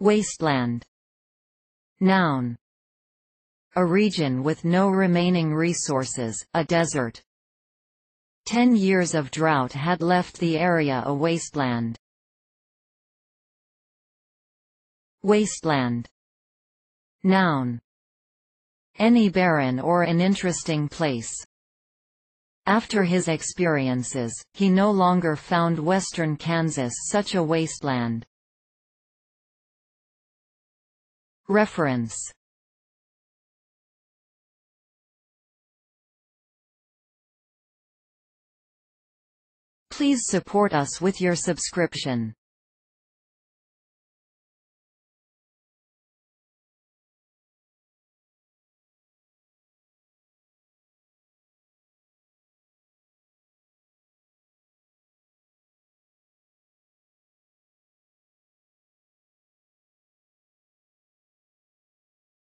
Wasteland. Noun. A region with no remaining resources, a desert. 10 years of drought had left the area a wasteland. Wasteland. Noun. Any barren or uninteresting place. After his experiences, he no longer found western Kansas such a wasteland. Reference. Please support us with your subscription.